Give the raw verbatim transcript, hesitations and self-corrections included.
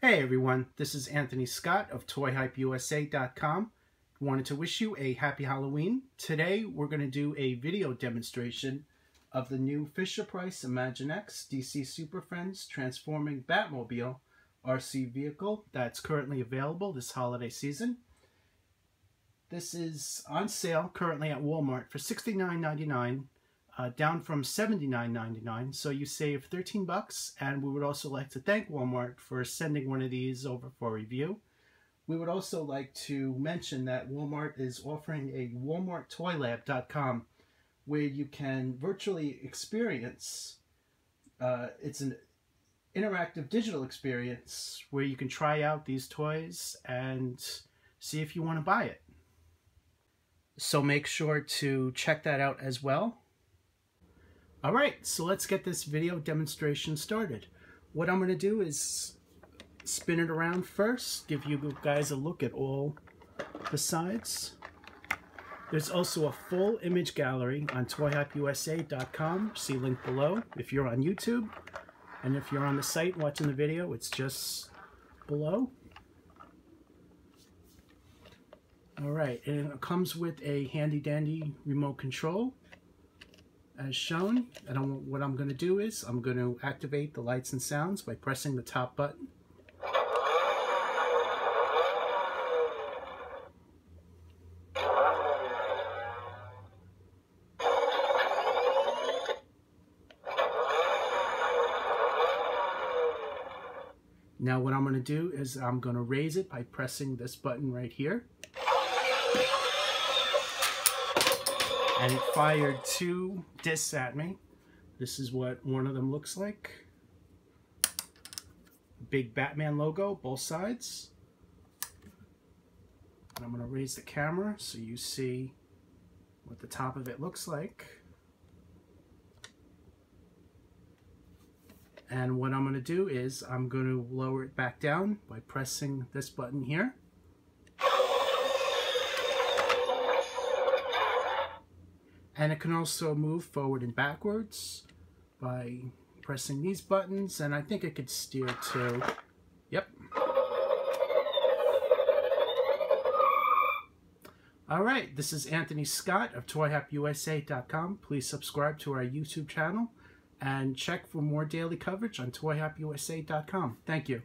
Hey everyone, this is Anthony Scott of Toy Hype U S A dot com. Wanted to wish you a happy Halloween. Today we're going to do a video demonstration of the new Fisher-Price Imaginext D C Super Friends Transforming Batmobile R C vehicle that's currently available this holiday season. This is on sale currently at Walmart for sixty-nine ninety-nine, uh, down from seventy-nine ninety-nine, so you save thirteen bucks. And we would also like to thank Walmart for sending one of these over for review. We would also like to mention that Walmart is offering a Walmart Toy Lab dot com where you can virtually experience, uh, it's an interactive digital experience where you can try out these toys and see if you want to buy it. So make sure to check that out as well. All right, so let's get this video demonstration started. What I'm going to do is spin it around first, give you guys a look at all the sides. There's also a full image gallery on Toy Hype U S A dot com, see link below if you're on YouTube. And if you're on the site watching the video, it's just below. All right, and it comes with a handy-dandy remote control, as shown. And what I'm going to do is I'm going to activate the lights and sounds by pressing the top button. Now what I'm going to do is I'm going to raise it by pressing this button right here. And it fired two discs at me. This is what one of them looks like. Big Batman logo, both sides. And I'm going to raise the camera so you see what the top of it looks like. And what I'm going to do is I'm going to lower it back down by pressing this button here. And it can also move forward and backwards by pressing these buttons, and I think it could steer too. Yep. All right, this is Anthony Scott of Toy Hype U S A dot com. Please subscribe to our YouTube channel and check for more daily coverage on Toy Hype U S A dot com. Thank you.